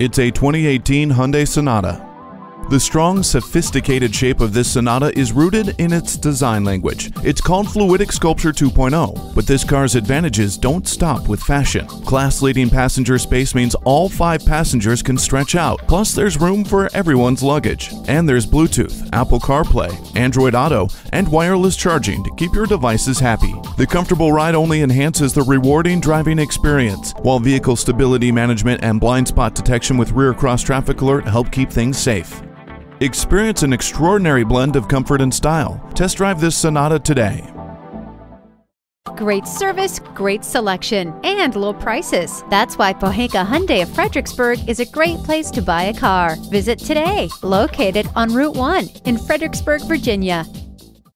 It's a 2018 Hyundai Sonata. The strong, sophisticated shape of this Sonata is rooted in its design language. It's called Fluidic Sculpture 2.0, but this car's advantages don't stop with fashion. Class-leading passenger space means all 5 passengers can stretch out, plus there's room for everyone's luggage. And there's Bluetooth, Apple CarPlay, Android Auto, and wireless charging to keep your devices happy. The comfortable ride only enhances the rewarding driving experience, while vehicle stability management and blind spot detection with rear cross-traffic alert help keep things safe. Experience an extraordinary blend of comfort and style. Test drive this Sonata today. Great service, great selection, and low prices. That's why Pohanka Hyundai of Fredericksburg is a great place to buy a car. Visit today, located on Route 1 in Fredericksburg, Virginia.